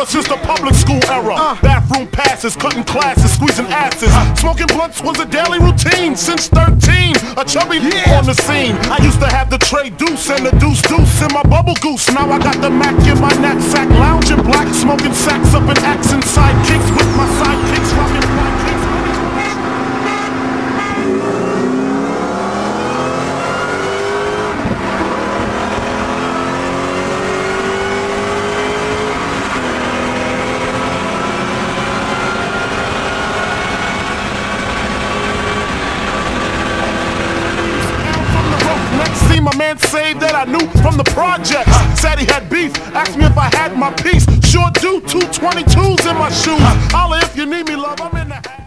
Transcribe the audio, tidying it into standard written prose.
era since the public school era. Bathroom passes, cutting classes, squeezing asses. Smoking blunts was a daily routine since 13. A chubby on the scene. I used to have the Trey Deuce and the Deuce Deuce in my bubble goose. Now I got the Mac in my knapsack, lounging black, smoking sacks up in axe and sidekicks with my sidekicks, rocking black kicks. My man saved that I knew from the projects. Said he had beef, asked me if I had my piece. Sure do, 222s in my shoes. Holla if you need me, love, I'm in the house.